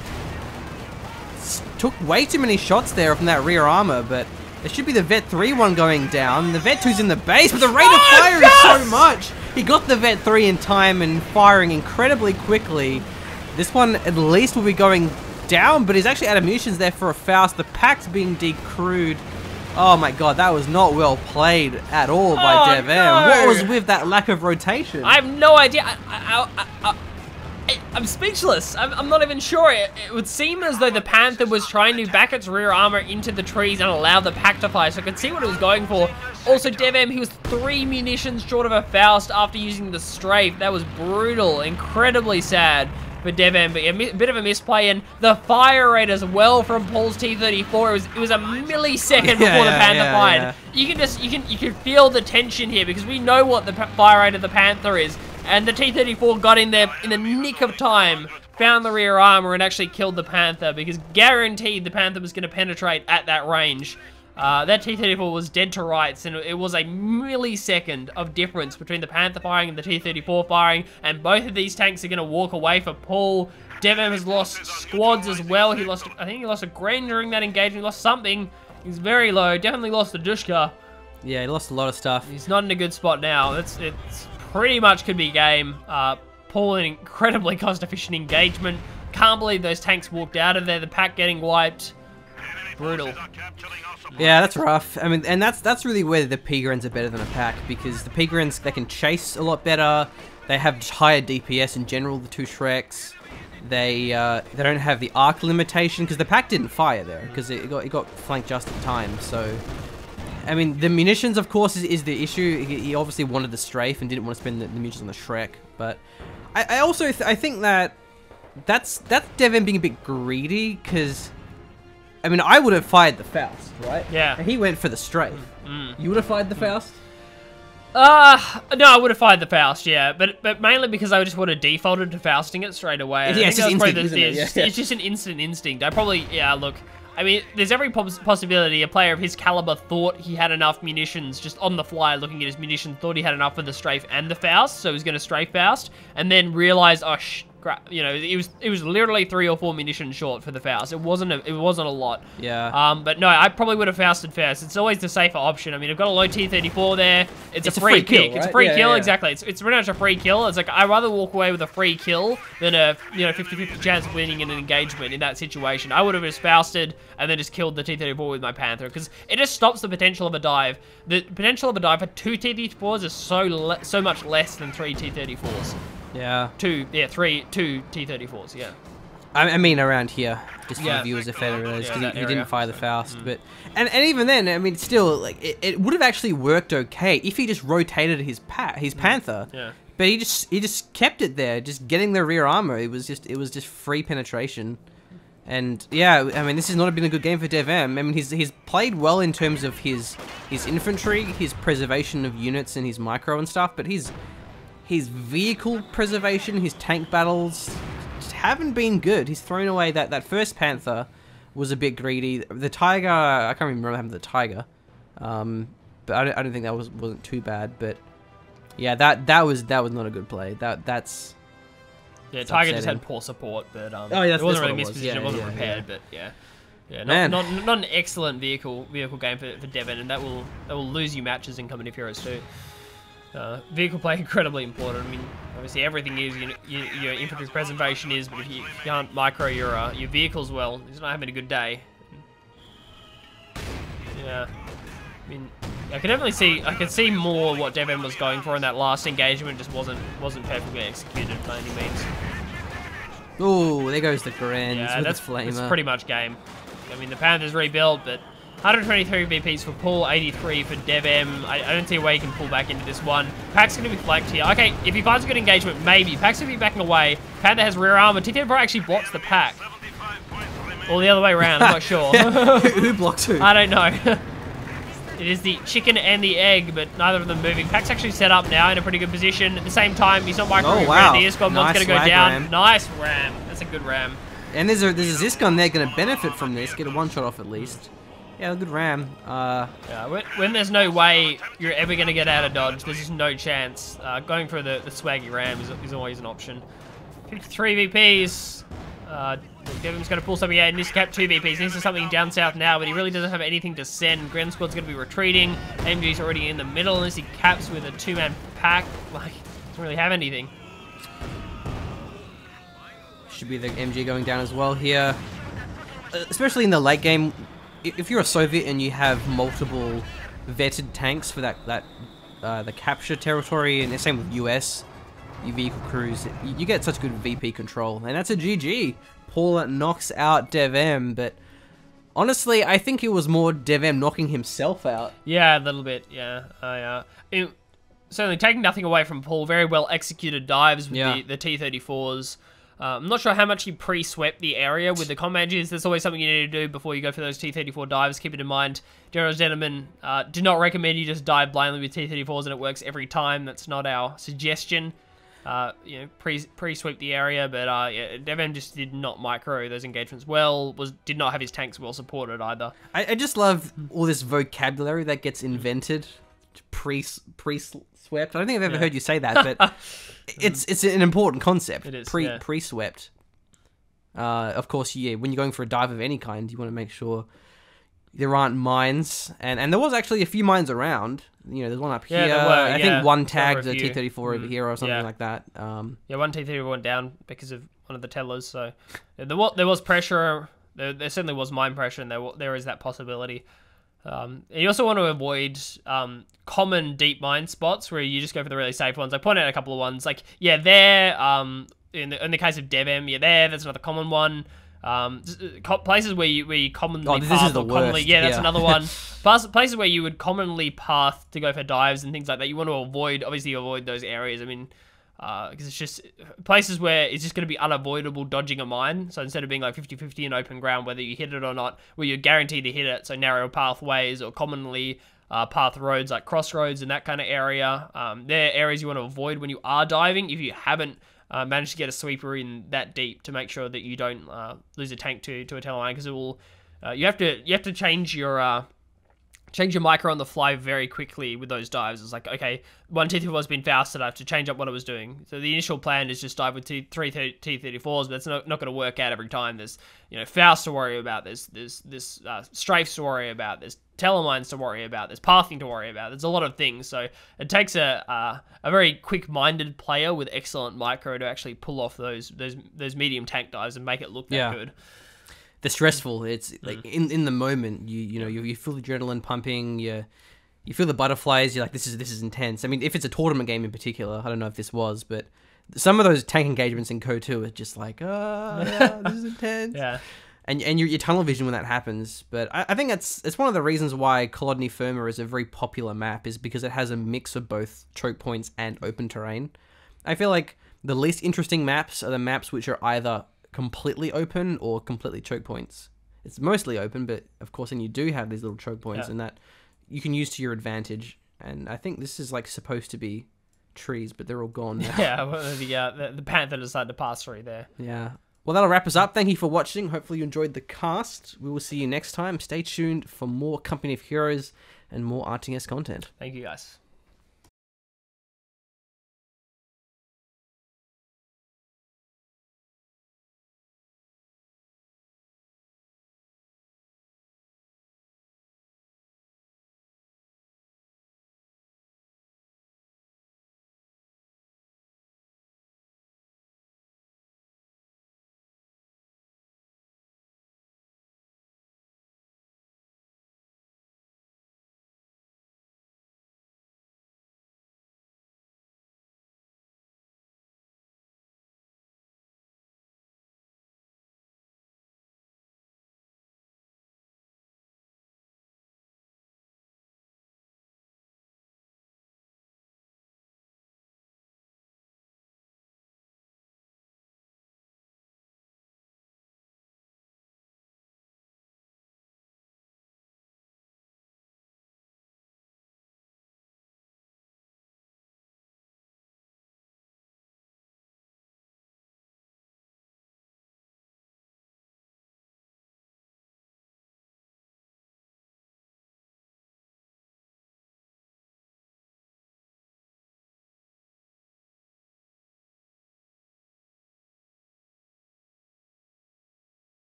It's took way too many shots there from that rear armor, but there should be the Vet three one going down. The Vet two's in the base, but the rate oh, of fire yes! is so much. He got the Vet three in time and firing incredibly quickly. This one at least will be going down, but he's actually out of munitions there for a Faust. The pack's being decrewed. Oh my god, that was not well played at all by oh, DevM. No. What was with that lack of rotation? I have no idea. I, I, I, I, I, I'm speechless. I'm, I'm not even sure. It, it would seem as though the Panther was trying to back its rear armor into the trees and allow the pack to fire, so I could see what it was going for. Also, DevM, he was three munitions short of a Faust after using the Strafe. That was brutal. Incredibly sad. For DevM, but a bit of a misplay, and the fire rate as well from Paul's T thirty-four. It was it was a millisecond yeah, before yeah, the Panther yeah, fired. Yeah. You can just you can you can feel the tension here, because we know what the fire rate of the Panther is, and the T thirty-four got in there in the nick of time, found the rear armor, and actually killed the Panther, because guaranteed the Panther was going to penetrate at that range. Uh, that T thirty-four was dead to rights, and it was a millisecond of difference between the Panther firing and the T thirty-four firing, and both of these tanks are going to walk away for Paul. DevM has lost squads as well. He lost, I think he lost a Grenadier during that engagement. He lost something. He's very low. Definitely lost the DShK. Yeah, he lost a lot of stuff. He's not in a good spot now. It's, it's pretty much could be game. Uh, Paul, an incredibly cost-efficient engagement. Can't believe those tanks walked out of there. The pack getting wiped. Brutal. Yeah, that's rough. I mean, and that's that's really where the P-Grens are better than a pack, because the P-Grens, they can chase a lot better. They have higher D P S in general, the two Shreks. They uh, they don't have the arc limitation, because the pack didn't fire there, because it got, it got flanked just in time. So, I mean, the munitions, of course, is, is the issue. He, he obviously wanted the Strafe and didn't want to spend the, the munitions on the Shrek. But I, I also th I think that that's that's DevM being a bit greedy, because I mean, I would have fired the Faust, right? Yeah. And he went for the Strafe. Mm. You would have fired the mm. Faust. Uh, no, I would have fired the Faust, yeah, but but mainly because I just would have defaulted to Fausting it straight away. Yeah, I it's, think just instinct, the, it? yeah, just, yeah. It's just an instant instinct. I probably, yeah, look, I mean, there's every pos possibility a player of his caliber thought he had enough munitions, just on the fly looking at his munitions, thought he had enough for the Strafe and the Faust, so he's going to Strafe Faust, and then realised, oh, sh crap, you know, it was it was literally three or four munitions short for the Faust. It wasn't a, it wasn't a lot. Yeah. Um, but no, I probably would have Fausted first. It's always the safer option. I mean, I've got a low T thirty-four there. It's, it's a free, free kill. Right? It's a free yeah, kill, yeah. exactly. It's it's pretty much a free kill. It's like I'd rather walk away with a free kill than a you know fifty fifty chance of winning in an engagement in that situation. I would have just Fausted and then just killed the T thirty-four with my Panther, because it just stops the potential of a dive. The potential of a dive for two T thirty-fours is so le so much less than three T thirty-fours. Yeah. Two, yeah, three, two T thirty-fours, yeah. I, I mean, around here, just for yeah. the viewers if they don't realize, because yeah, he, he didn't fire the Faust, mm. but... And, and even then, I mean, still, like, it, it would have actually worked okay if he just rotated his pa his mm. Panther. Yeah. But he just, he just kept it there, just getting the rear armor. It was just, it was just free penetration. And, yeah, I mean, this has not been a good game for DevM. I mean, he's, he's played well in terms of his, his infantry, his preservation of units, and his micro and stuff, but he's... His vehicle preservation, his tank battles, just haven't been good. He's thrown away that, that first Panther was a bit greedy. The Tiger, I can't remember what happened to the Tiger. Um, but I don't, I don't think that was, wasn't too bad. But yeah, that that was that was not a good play. That That's Yeah, Tiger upsetting. Just had poor support, but um, oh, yeah, that's, it wasn't that's really mispositioned, it, was. yeah, it wasn't yeah, repaired, yeah. but yeah. Yeah, not, not, not an excellent vehicle vehicle game for, for DevM, and that will, that will lose you matches in Company of Heroes two. Uh, vehicle play incredibly important. I mean, obviously everything is, you know, your, your infantry preservation is, but if you can't micro your uh, your vehicles well, he's not having a good day. Yeah, I mean, I could definitely see, I could see more what DevM was going for in that last engagement. Just wasn't wasn't perfectly executed by any means. Ooh, there goes the Grens. Yeah, with that's the Flamer. It's pretty much game. I mean, the Panther's rebuilt, but. one hundred twenty-three V Ps for Paul, eighty-three for DevM. I, I don't see where he can pull back into this one. Pack's going to be flanked here. Okay, if he finds a good engagement, maybe. Pack's going to be backing away. Panther has rear armor. T thirty-four actually blocks the Pack. Or the other way around, I'm not sure. Who blocks who? I don't know. It is the chicken and the egg, but neither of them moving. Pack's actually set up now in a pretty good position. At the same time, he's not microing around. The Iscom one's going to go down. Ram. Nice ram. That's a good ram. And there's a, there's a Iscom there going to benefit from this. Get a one-shot off at least. Yeah, good ram. Uh, yeah, when, when there's no way you're ever going to get out of dodge, there's just no chance. Uh, going for the, the swaggy ram is, is always an option. fifty-three V Ps. Uh, DevM's going to pull something out. He needs to cap two V Ps. Needs to something down south now, but he really doesn't have anything to send. Gren Squad's going to be retreating. M G's already in the middle, unless he caps with a two-man pack. Like, doesn't really have anything. Should be the M G going down as well here. Uh, especially in the late game. If you're a Soviet and you have multiple vetted tanks for that, that uh, the capture territory, and the same with U S, your vehicle crews, you, you get such good V P control. And that's a G G. Paula knocks out DevM, but honestly, I think it was more DevM knocking himself out. Yeah, a little bit, yeah. Uh, yeah. It, certainly taking nothing away from Paul, very well executed dives with yeah. the, the T thirty-fours. Uh, I'm not sure how much he pre-swept the area with the comm edges. There's always something you need to do before you go for those T thirty-four dives. Keep it in mind. General gentlemen, uh, do not recommend you just dive blindly with T thirty-fours and it works every time. That's not our suggestion. Uh, you know, pre, pre-sweep the area, but uh, yeah, DevM just did not micro those engagements well, was did not have his tanks well supported either. I, I just love all this vocabulary that gets invented. Pre, pre-swept. I don't think I've ever yeah. heard you say that, but... It's it's an important concept. It is, pre yeah. pre swept. Uh, of course, yeah. When you're going for a dive of any kind, you want to make sure there aren't mines, and and there was actually a few mines around. You know, there's one up yeah, here. There were, I yeah, think one tagged a T thirty-four mm, over here or something yeah. like that. Um, yeah, one T thirty-four went down because of one of the tellers. So there was there was pressure. There, there certainly was mine pressure, and there there is that possibility. Um, and you also want to avoid um, common deep mine spots where you just go for the really safe ones. I pointed out a couple of ones, like yeah, there. Um, in the in the case of DevM, yeah, there. That's another common one. Um, places where you, where you commonly oh, this path is the commonly, worst. yeah that's yeah. another one places where you would commonly path to go for dives and things like that. You want to avoid, obviously avoid those areas. I mean uh, because it's just places where it's just going to be unavoidable dodging a mine. So instead of being like fifty fifty in open ground whether you hit it or not, where you're guaranteed to hit it, so narrow pathways or commonly uh, path roads like crossroads and that kind of area, um, they're areas you want to avoid when you are diving if you haven't Uh, manage to get a sweeper in that deep, to make sure that you don't uh, lose a tank to to a teller mine, because it will. Uh, you have to you have to change your uh, change your micro on the fly very quickly with those dives. It's like, okay, one T thirty-four has been Fausted. I have to change up what I was doing. So the initial plan is just dive with two, three T thirty-fours, but that's not not going to work out every time. There's you know Faust to worry about. There's there's this uh, strafes to worry about. There's teller mines to worry about. There's pathing to worry about. There's a lot of things. So it takes a uh, a very quick-minded player with excellent micro to actually pull off those those those medium tank dives and make it look that yeah. good. They're stressful. It's like mm. in in the moment you you know you, you feel the adrenaline pumping. You you feel the butterflies. You're like, this is this is intense. I mean, if it's a tournament game in particular, I don't know if this was, but some of those tank engagements in C O two are just like, oh, yeah, this is intense. yeah. And and your, your tunnel vision when that happens, but I, I think that's it's one of the reasons why Kholodny Ferma is a very popular map, is because it has a mix of both choke points and open terrain. I feel like the least interesting maps are the maps which are either completely open or completely choke points. It's mostly open, but of course, and you do have these little choke points, yeah. and that you can use to your advantage. And I think this is like supposed to be trees, but they're all gone now. Yeah, well, the, uh, the the Panther decided to pass through there. Yeah. Well, that'll wrap us up. Thank you for watching. Hopefully you enjoyed the cast. We will see you next time. Stay tuned for more Company of Heroes and more R T S content. Thank you, guys.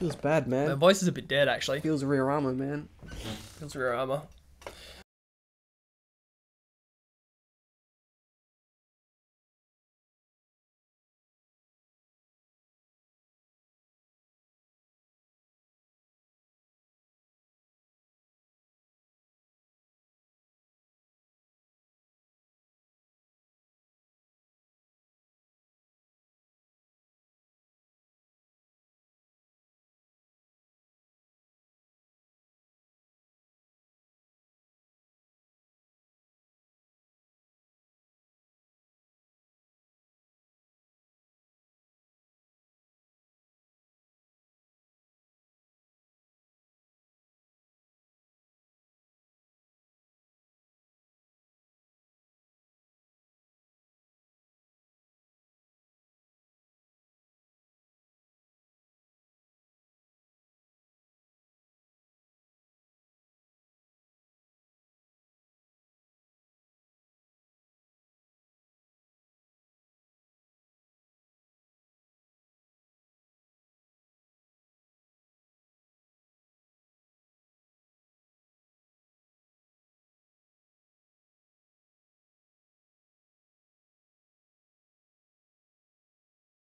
Feels bad, man. My voice is a bit dead, actually. Feels rear armor, man. Feels rear armor.